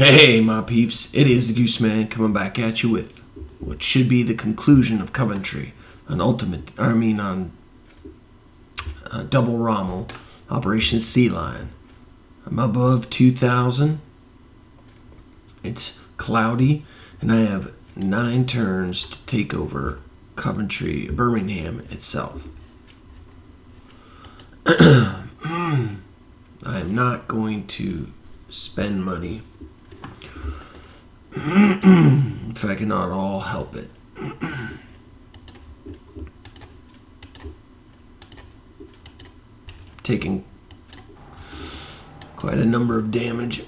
Hey, my peeps, it is the Gooseman coming back at you with what should be the conclusion of Coventry, on Double Rommel, Operation Sea Lion. I'm above 2,000, it's cloudy, and I have 9 turns to take over Coventry, Birmingham itself. I am not going to spend money if I cannot all help it. Taking quite a number of damage.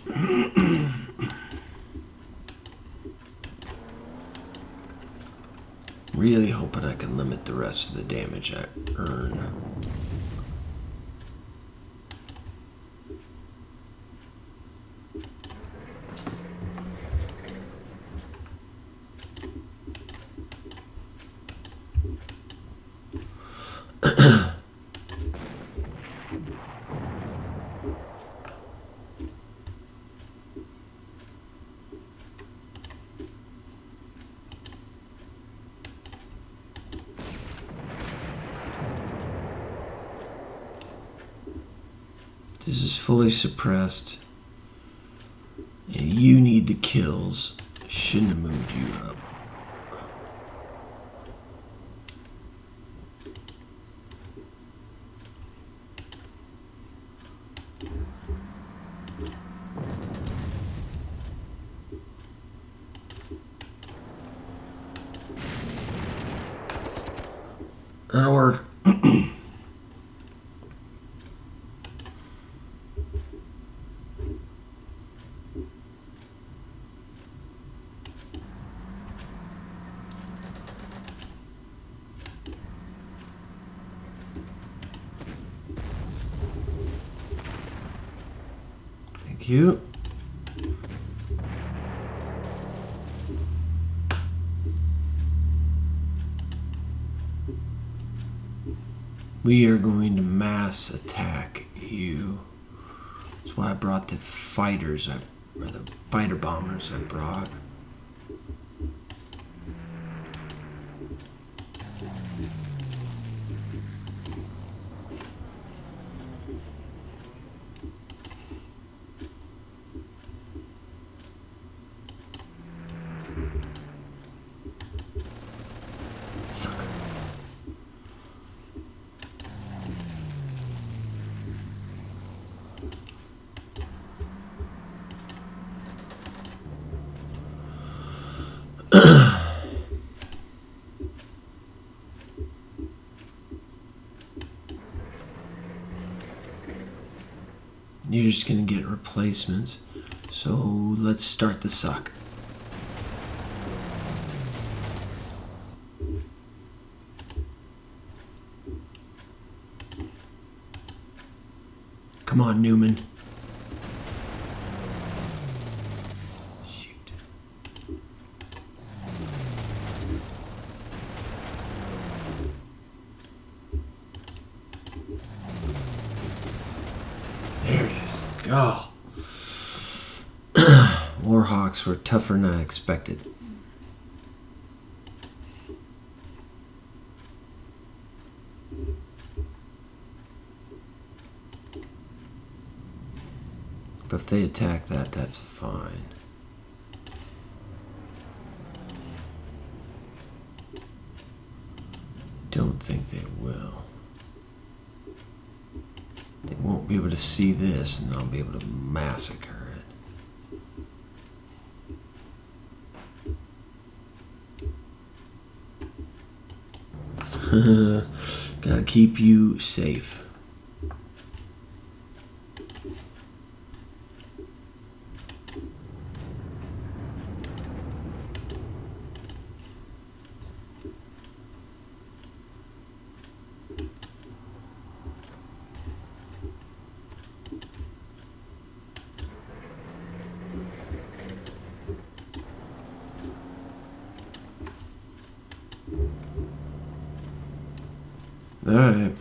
Really hoping I can limit the rest of the damage I earn. This is fully suppressed, and you need the kills. Shouldn't have moved you up. That'll work. Thank you. We are going to mass attack you. That's why I brought the fighters, or the fighter bombers I brought. You're just gonna get replacements, so let's start the suck. Come on, Newman. Oh, Warhawks were tougher than I expected. But if they attack that, that's fine. Don't think they will. They won't be able to see this, and I'll be able to massacre it. Gotta keep you safe. All right.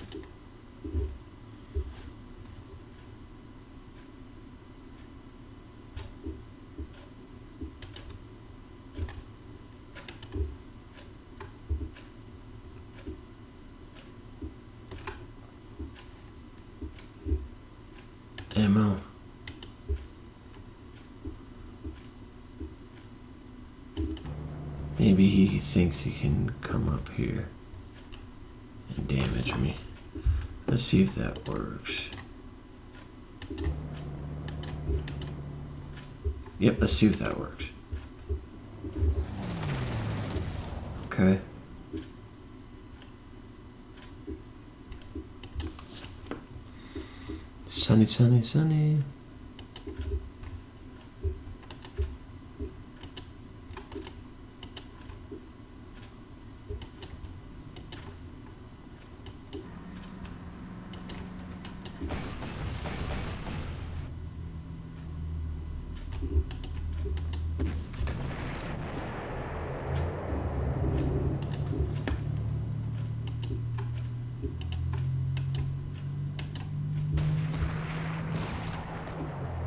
Maybe he thinks he can come up here and damage me. Let's see if that works. Yep, let's see if that works. Okay. Sunny, sunny, sunny.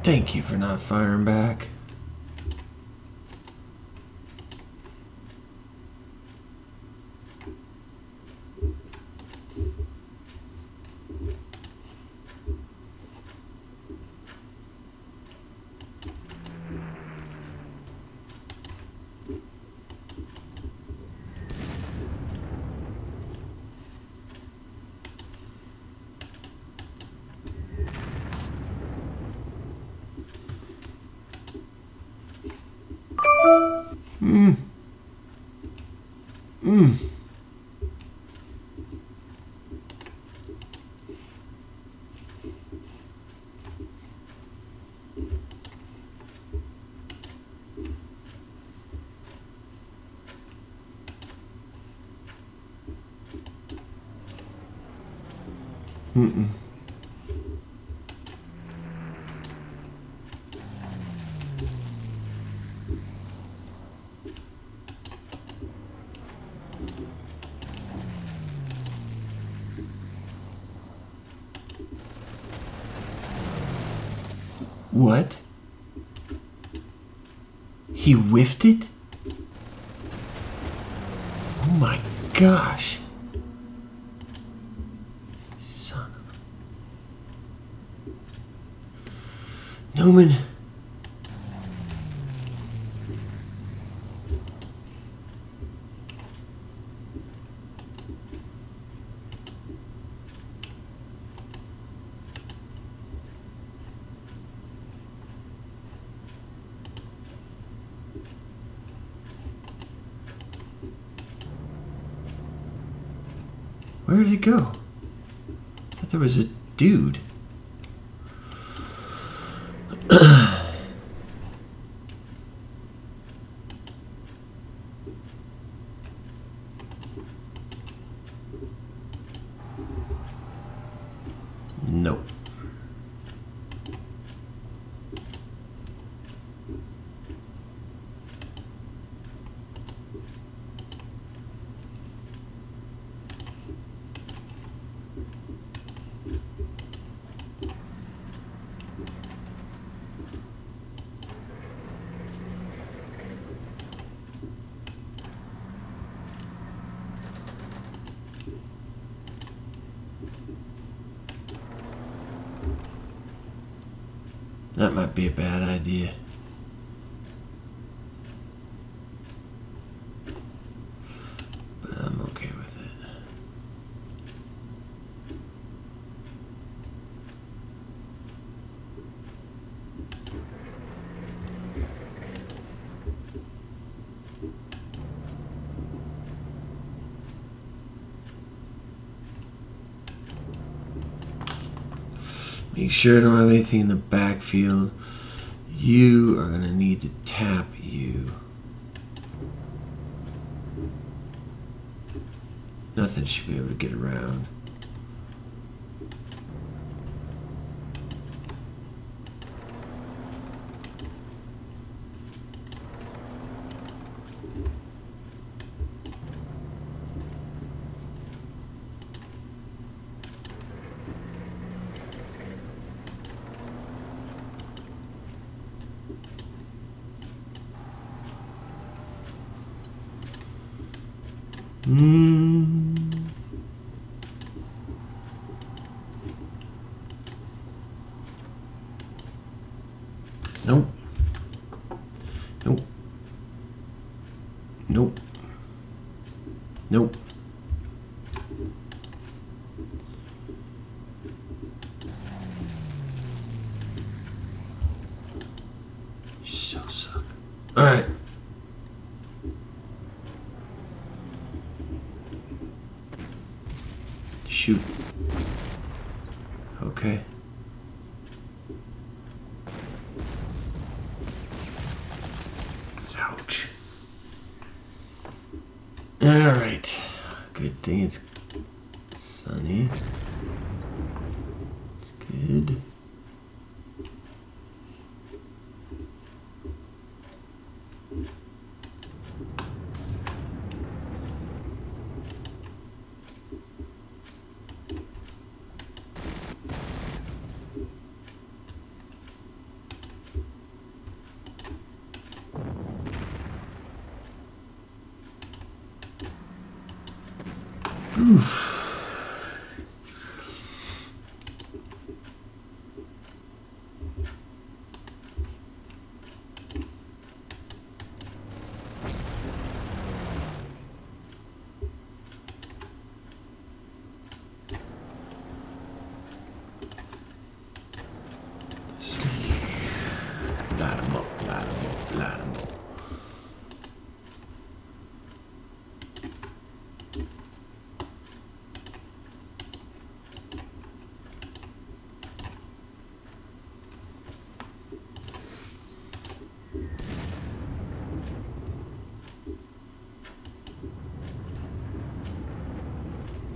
Thank you for not firing back. Mm-mm. What? He whiffed it? Oh my gosh. Newman. Where did it go? I thought there was a dude. That might be a bad idea. But I'm okay with it. Make sure I don't have anything in the back. Field, you are going to need to tap you. Nothing should be able to get around. Nope. Nope. Nope. Alright. Shoot. Okay. Ouch. Alright. Good thing it's sunny. It's good.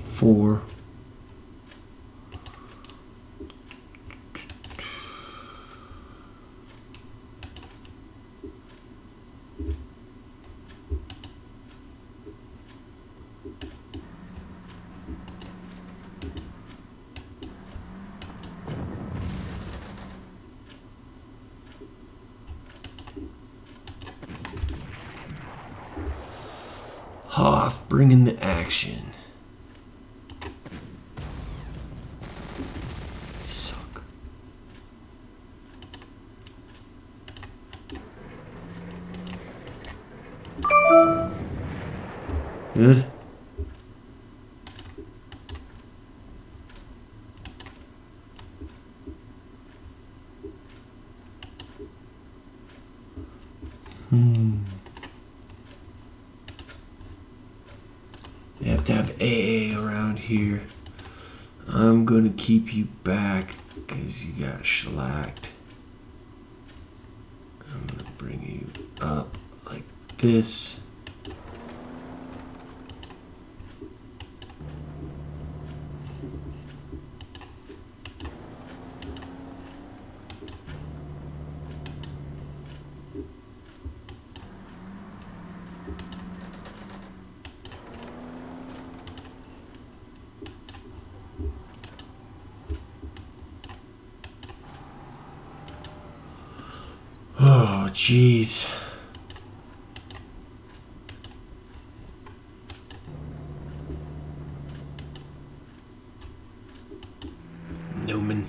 Four. Hoth bringing the action. Good. They have to have AA around here. I'm gonna keep you back because you got shellacked. I'm gonna bring you up like this. Jeez. Newman.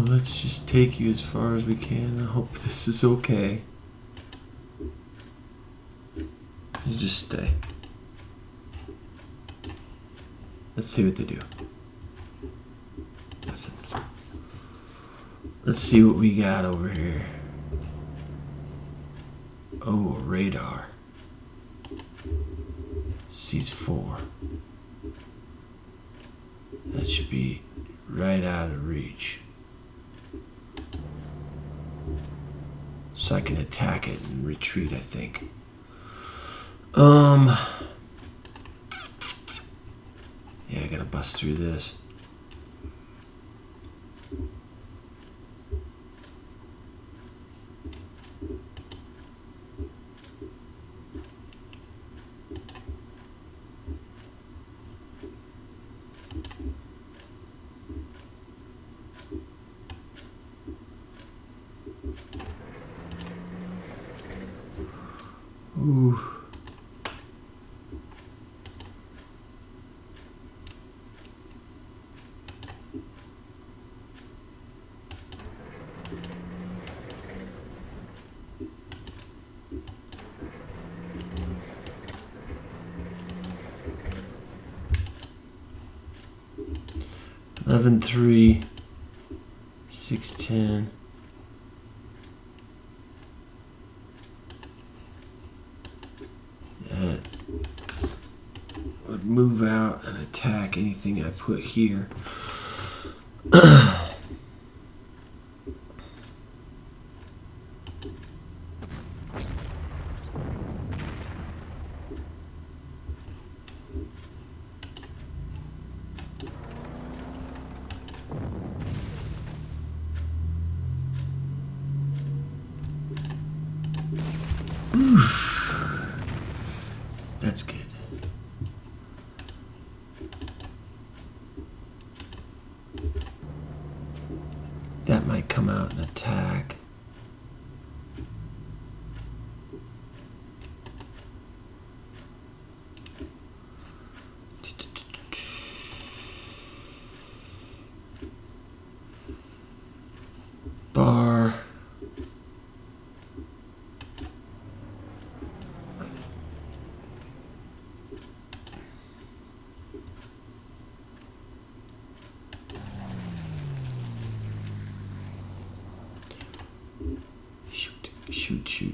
Let's just take you as far as we can. I hope this is okay. You just stay. Let's see what they do. Nothing. Let's see what we got over here. Oh, a radar. Sees 4. That should be right out of reach. So I can attack it and retreat, I think. Yeah, I gotta bust through this. Three, 6, 10. That would move out and attack anything I put here.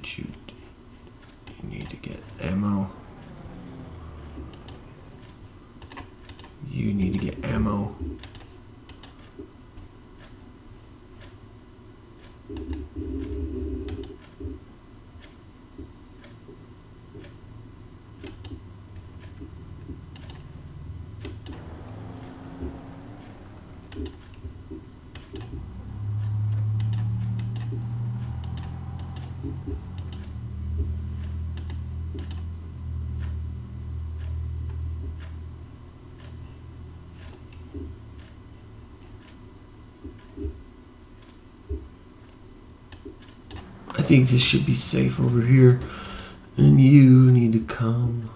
Shoot. You need to get ammo. I think this should be safe over here, and you need to come.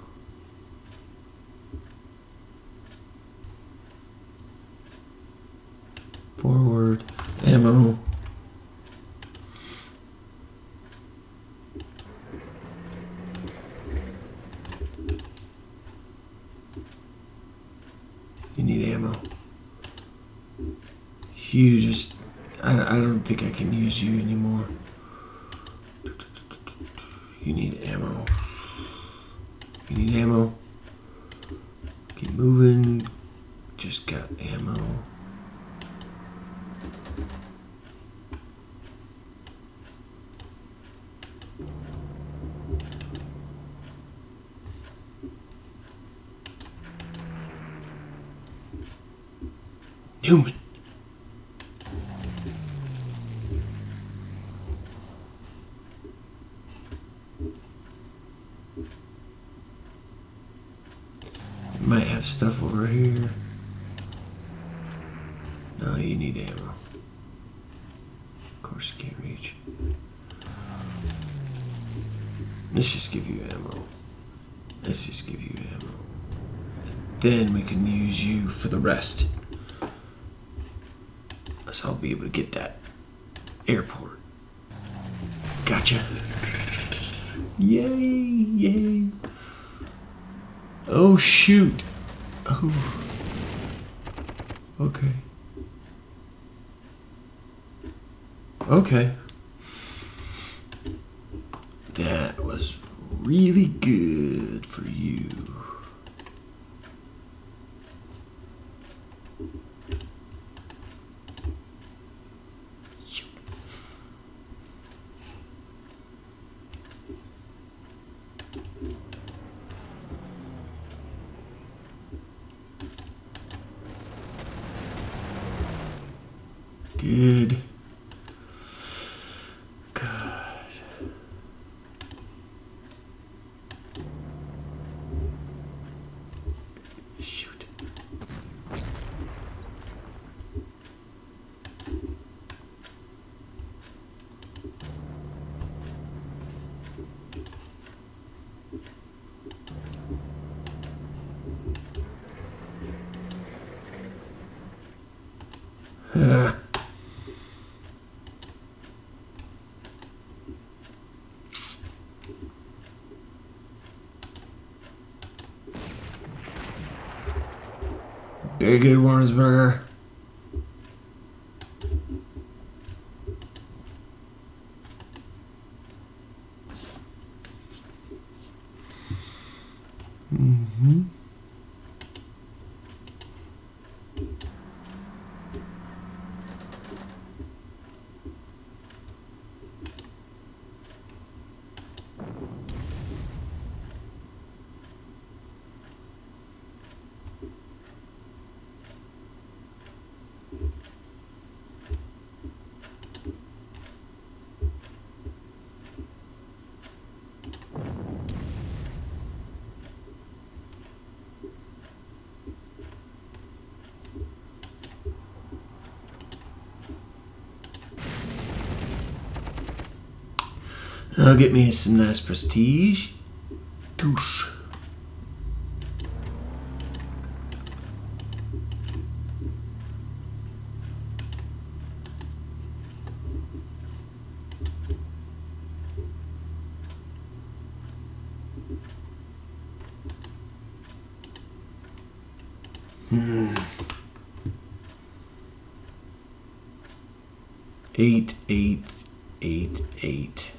Newman. It might have stuff over here. No, you need ammo. Of course you can't reach. Let's just give you ammo. Then we can use you for the rest. So I'll be able to get that airport. Gotcha. Yay. Oh, shoot. Oh. Okay. That was really good for you. Good. God. Shoot. Very good, Warrensberger. I'll get me some nice prestige. Touche. Hmm. 8, 8, 8, 8.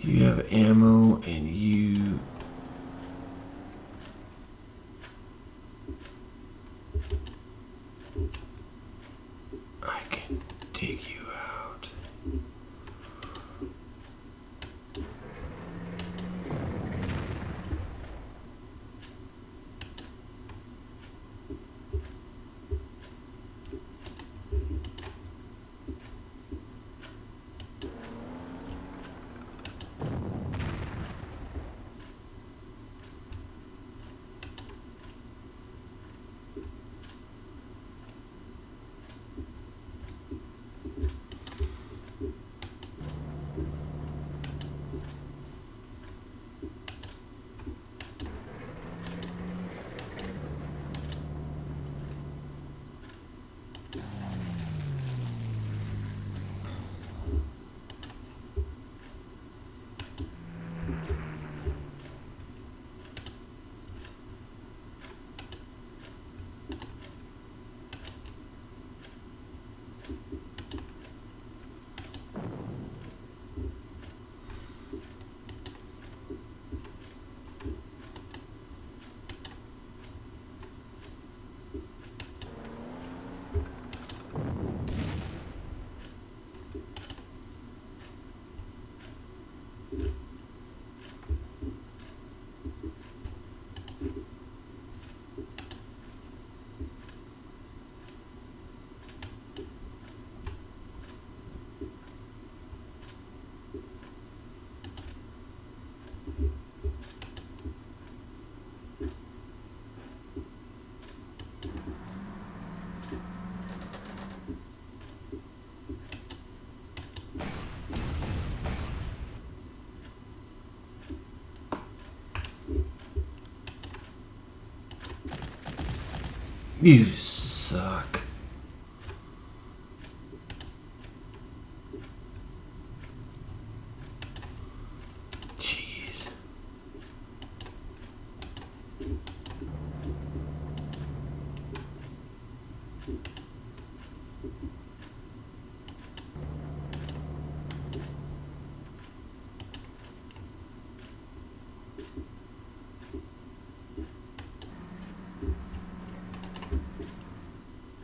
You have ammo and you... I can take you out. You suck. Jeez.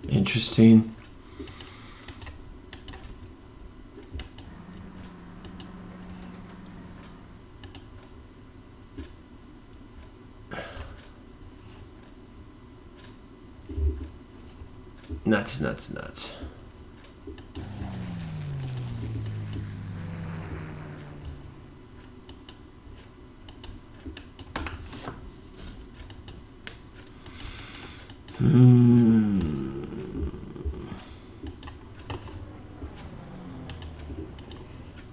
Interesting. Nuts, nuts, nuts.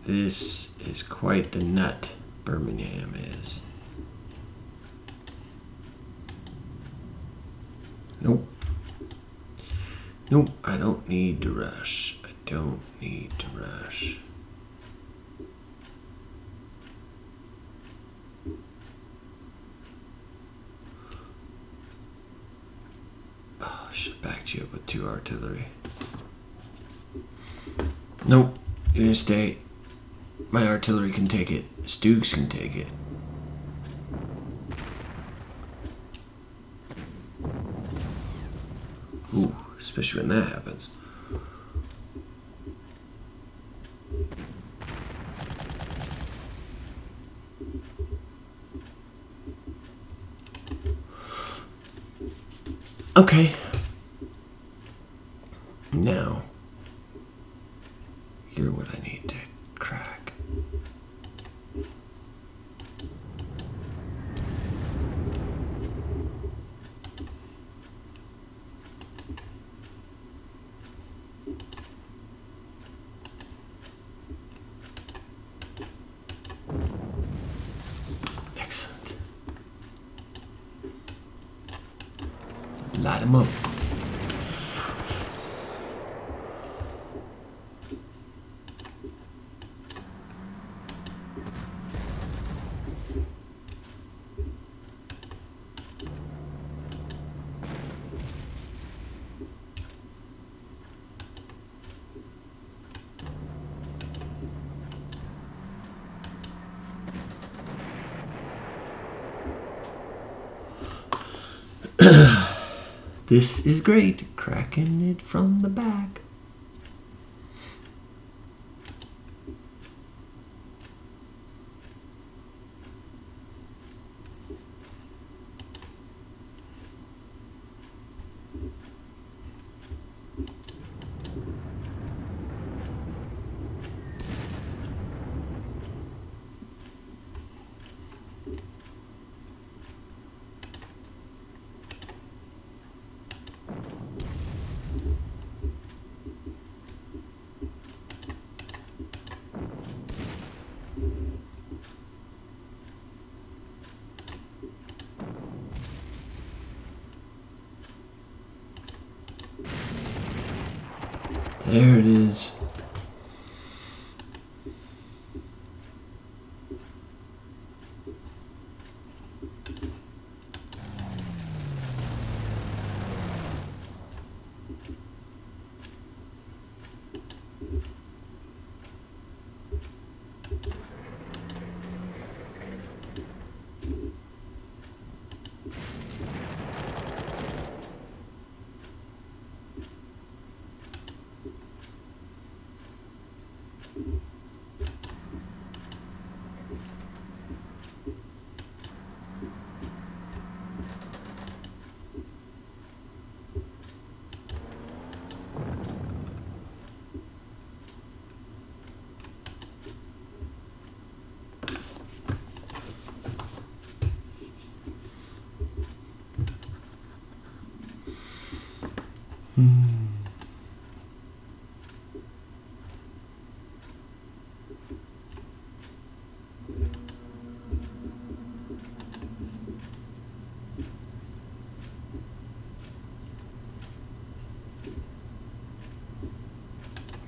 This is quite the nut, Birmingham is. Nope. Nope, I don't need to rush. I don't need to rush. Oh, I should have backed you up with 2 artillery. Nope, you're gonna stay. My artillery can take it. StuGs can take it. Ooh, especially when that happens. Okay. Now, you're what I need to crack. Light him up. This is great, cracking it from the back. There it is.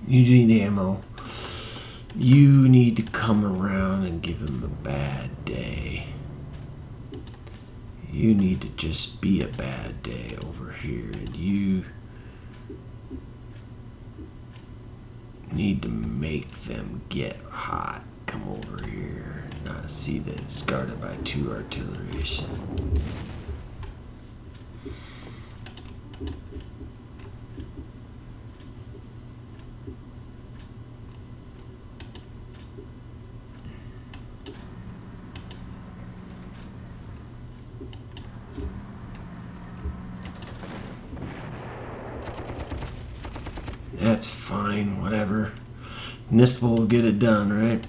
You need ammo. You need to come around and give him a bad day. You need to just be a bad day over here, and you need to make them get hot. Come over here, not see that it's guarded by 2 artillery. Fine, whatever. Nistable will get it done, right?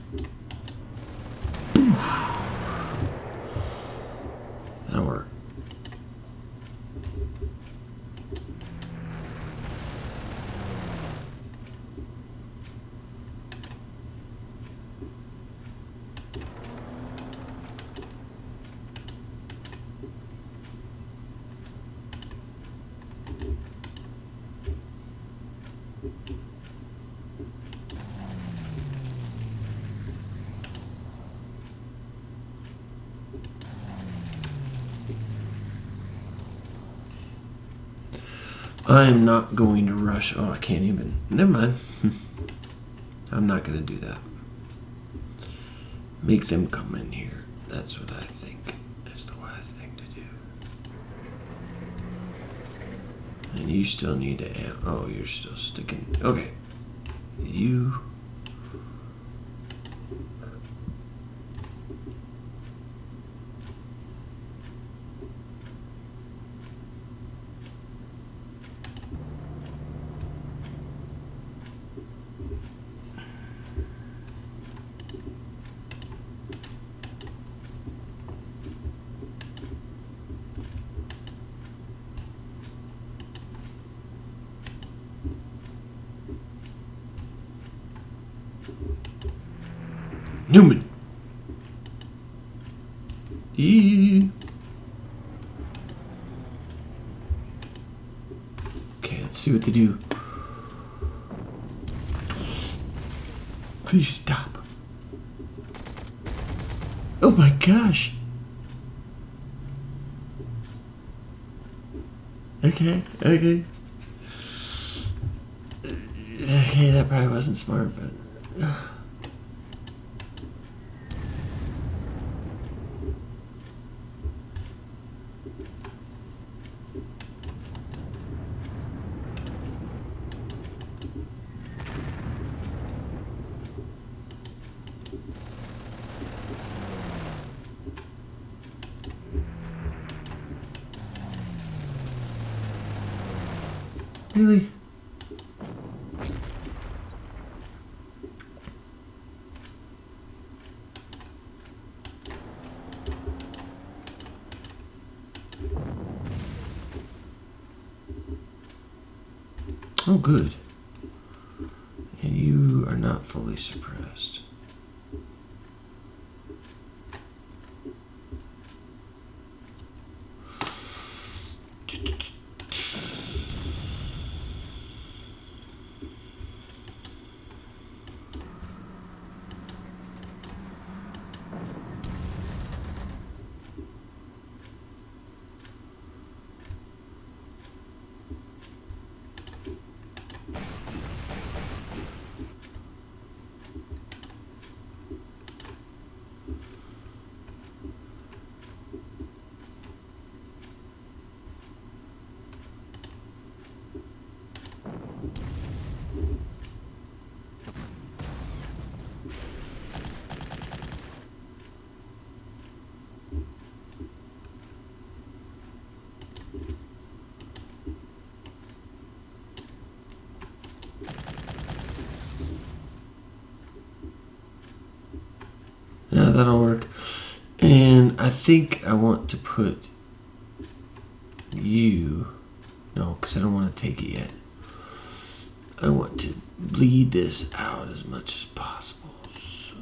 That'll work. I am not going to rush. Oh, I can't even. Never mind. I'm not going to do that. Make them come in here. That's what I think is the wise thing to do. And you still need to... Oh, you're still sticking... Okay. You... Newman. Eee. Okay, let's see what they do. Please stop. Oh my gosh. Okay, okay. Okay, that probably wasn't smart, but... Really? Oh, good. And you are not fully suppressed. That'll work. And I think I want to put you... No, because I don't want to take it yet. I want to bleed this out as much as possible. So...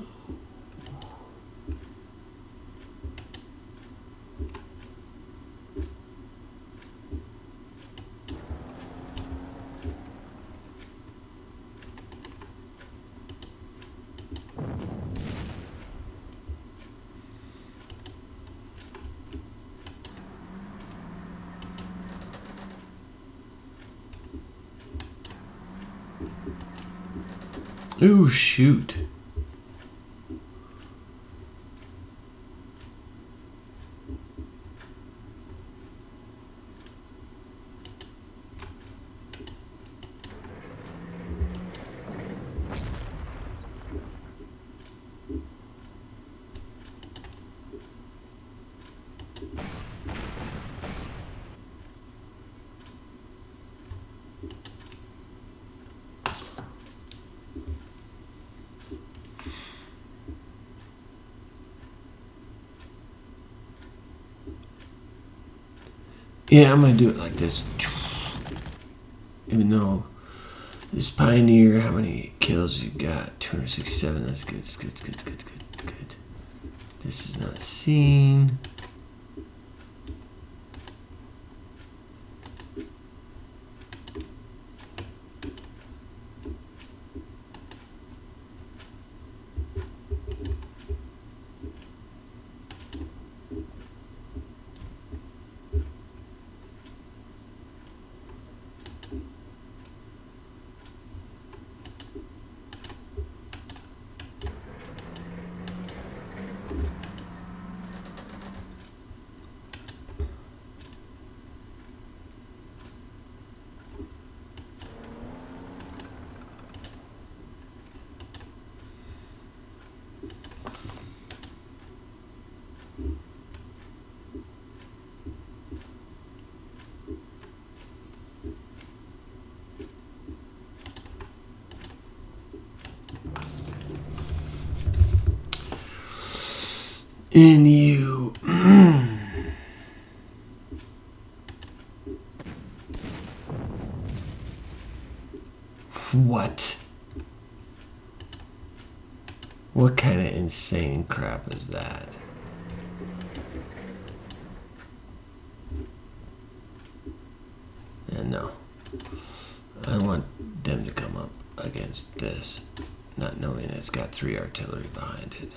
Oh, shoot. Yeah, I'm going to do it like this. Even though this Pioneer, how many kills you got? 267, that's good, that's good, that's good, that's good, that's good. This is not seen. And you what kind of insane crap is that? And no, I want them to come up against this, not knowing it's got 3 artillery behind it.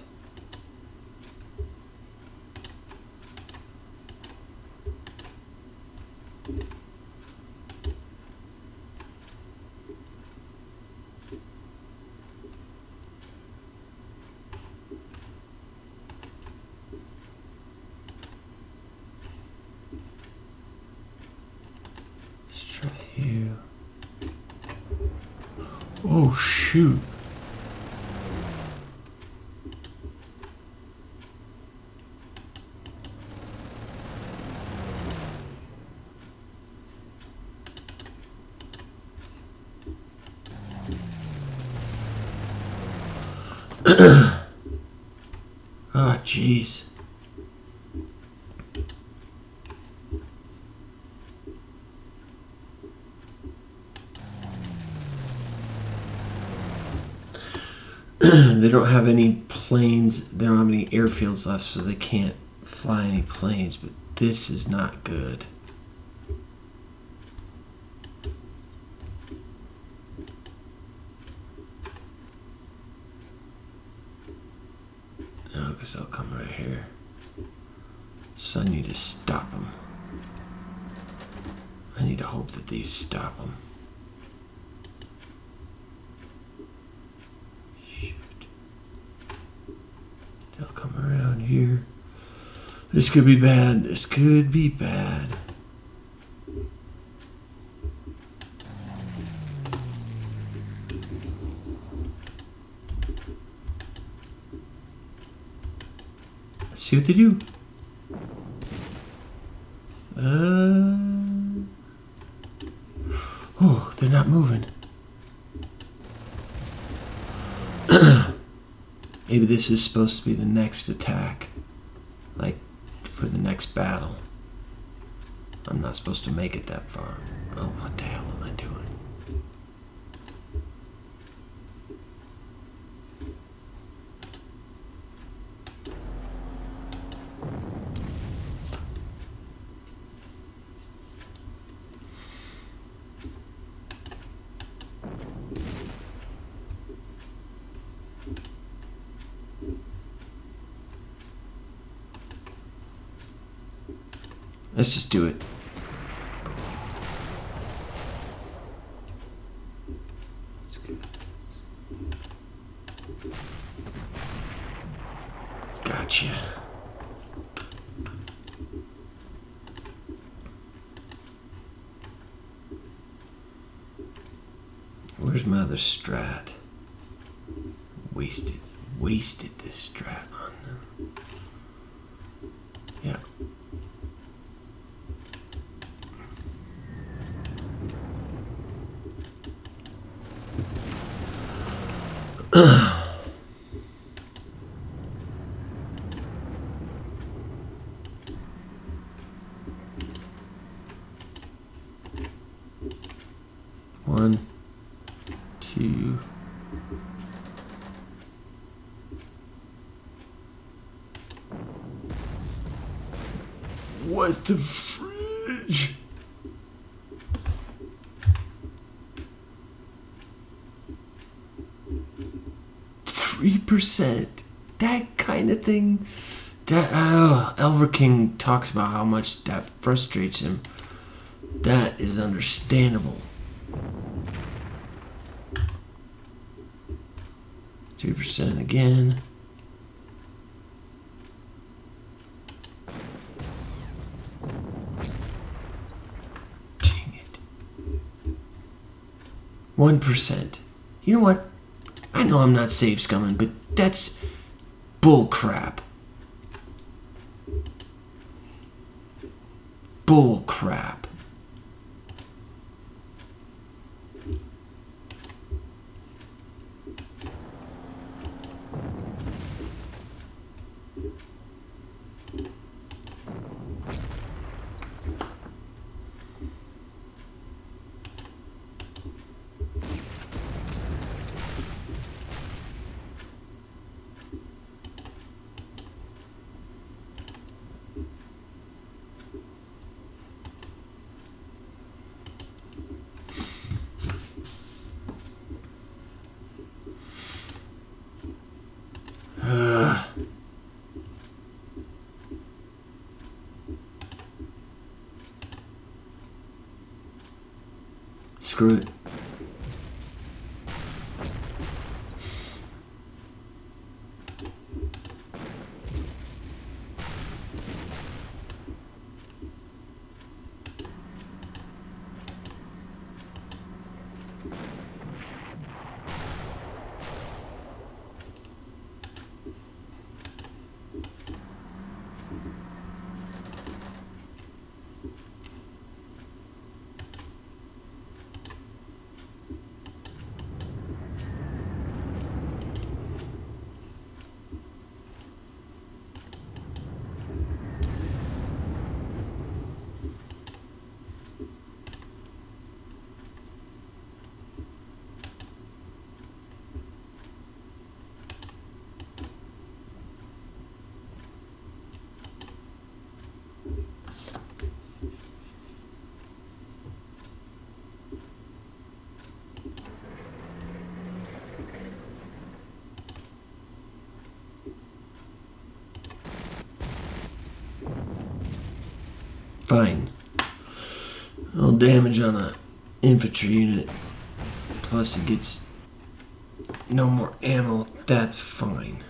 Shoot. Oh, jeez. They don't have any planes, they don't have any airfields left, so they can't fly any planes, but this is not good. No, because they'll come right here. So I need to stop them. I need to hope that these stop them. This could be bad. This could be bad. Let's see what they do. Oh, they're not moving. Maybe this is supposed to be the next attack. Like, for the next battle. I'm not supposed to make it that far. Oh, what the hell am I doing. Let's just do it. That's good. Gotcha. Where's my other strat? Wasted. Wasted this strat on them. Yeah. What the fridge? %, that kind of thing. That Elver King talks about how much that frustrates him. That is understandable. 3% again. Dang it. 1%. You know what? I know I'm not safe scumming, but that's bull crap. Bull crap. Screw it. Fine. All damage on an infantry unit. Plus it gets no more ammo. That's fine.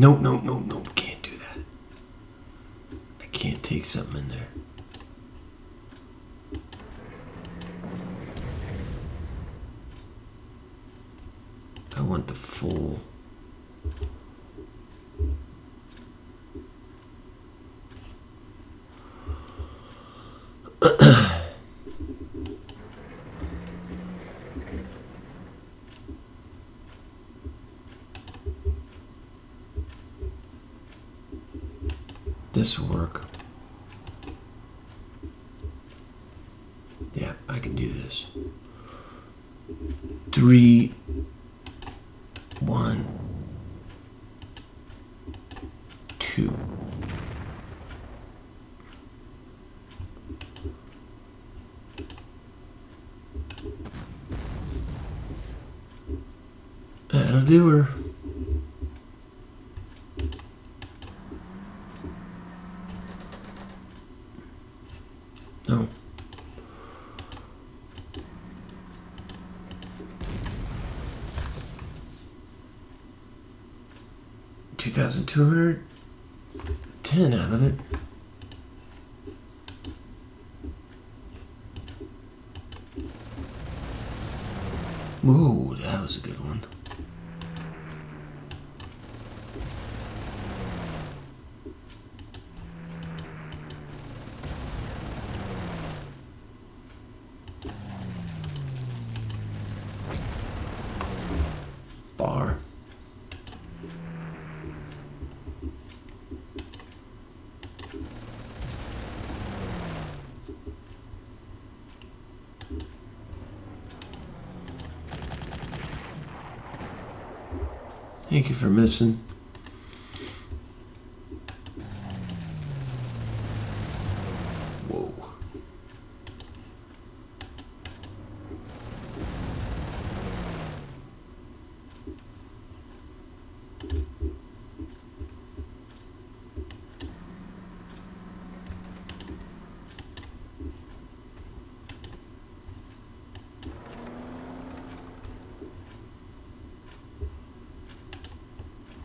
Nope, nope, nope, nope. Can't do that. I can't take something in there. I want the full. This will work. Yeah, I can do this. 3, 1, 2. That'll do her. $210 out of it. Whoa, that was a good one. Thank you for missing. Whoa.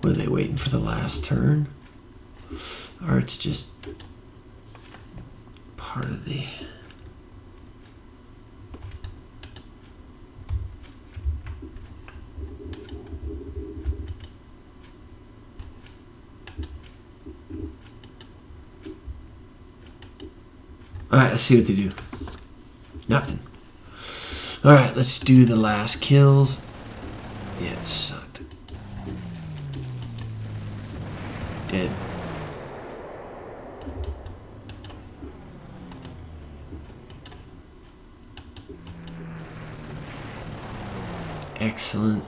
Were they waiting for the last turn? Or it's just part of the... Alright, let's see what they do. Nothing. Alright, let's do the last kills. Yes. Dead. Excellent.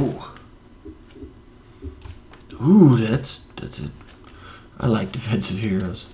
Oh. Ooh, that's it. I like defensive heroes.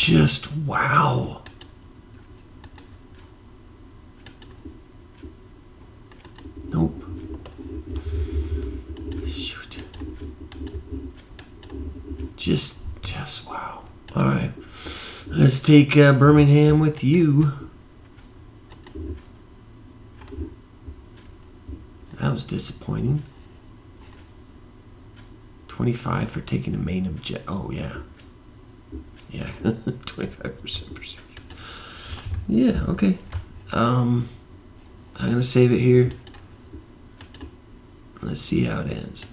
Just wow. Nope. Shoot. Just wow. All right. Let's take Birmingham with you. That was disappointing. 25 for taking the main object. Oh, yeah. Yeah, 25% per second. Yeah, okay. I'm gonna save it here. Let's see how it ends.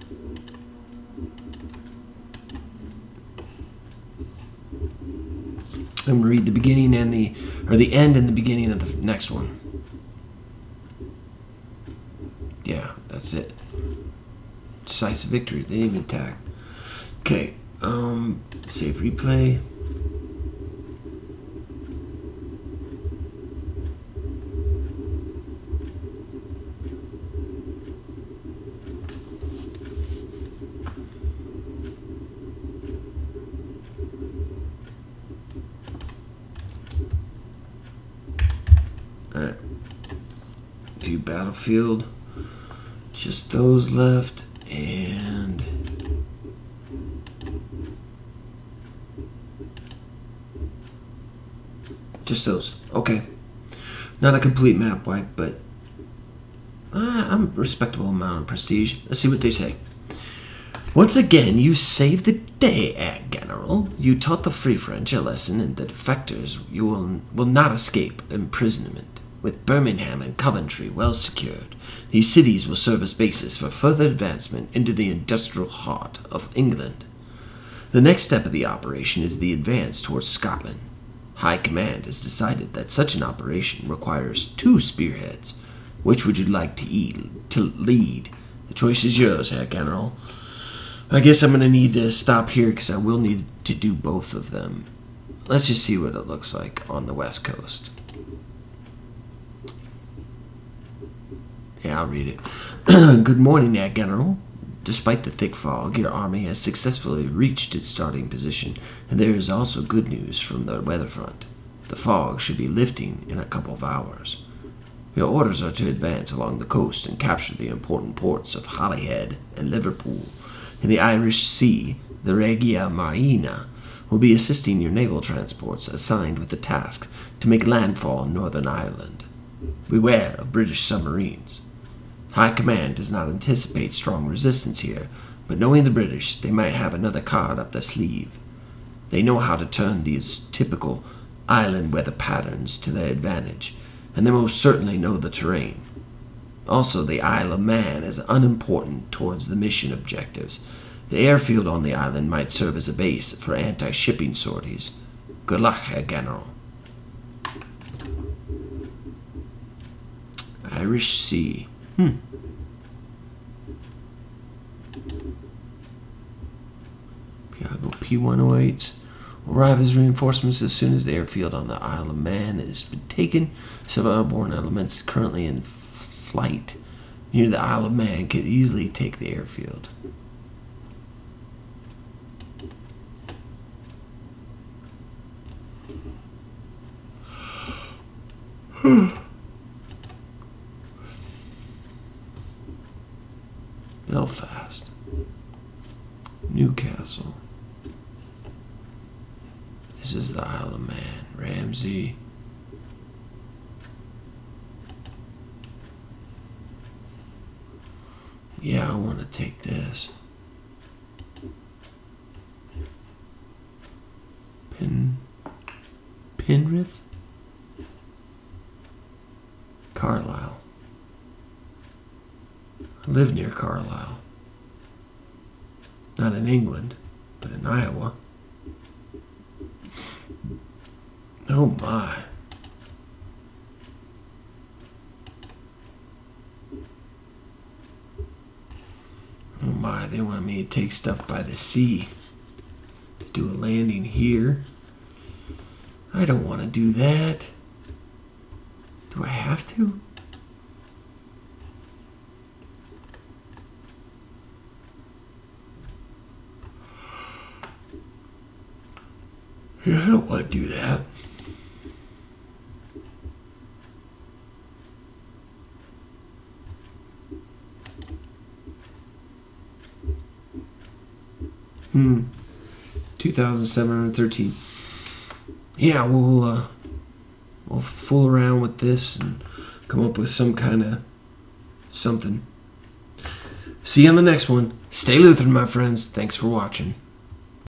I'm gonna read the beginning and the end and the beginning of the next one. Yeah, that's it. Decisive victory. They didn't even attack. Okay. Save replay. Alright. View battlefield. Just those left and just those. Okay. Not a complete map wipe, but I'm a respectable amount of prestige. Let's see what they say. Once again, you saved the day, Air General. You taught the Free French a lesson, and the defectors you will not escape imprisonment. With Birmingham and Coventry well secured, these cities will serve as bases for further advancement into the industrial heart of England. The next step of the operation is the advance towards Scotland. High Command has decided that such an operation requires 2 spearheads. Which would you like to lead? The choice is yours, Air General. I guess I'm going to need to stop here because I will need to do both of them. Let's just see what it looks like on the West Coast. Yeah, I'll read it. Good morning, Air General. Despite the thick fog, your army has successfully reached its starting position, and there is also good news from the weather front. The fog should be lifting in a couple of hours. Your orders are to advance along the coast and capture the important ports of Holyhead and Liverpool. In the Irish Sea, the Regia Marina will be assisting your naval transports assigned with the task to make landfall in Northern Ireland. Beware of British submarines. High Command does not anticipate strong resistance here, but knowing the British, they might have another card up their sleeve. They know how to turn these typical island weather patterns to their advantage, and they most certainly know the terrain. Also, the Isle of Man is unimportant towards the mission objectives. The airfield on the island might serve as a base for anti-shipping sorties. Good luck, Herr General. Irish Sea. Gotta go P-108s. Arrive as reinforcements as soon as the airfield on the Isle of Man has been taken. Several airborne elements currently in flight near the Isle of Man could easily take the airfield. Belfast, Newcastle. This is the Isle of Man. Ramsey. Yeah, I want to take this. Penrith? Carlisle. I live near Carlisle. Not in England, but in Iowa. Oh my. Oh my, they wanted me to take stuff by the sea, to do a landing here. I don't want to do that. Do I have to? Yeah, I don't want to do that. Hmm. 2,713. Yeah, we'll fool around with this and come up with some kind of something. See you on the next one. Stay Lutheran, my friends. Thanks for watching.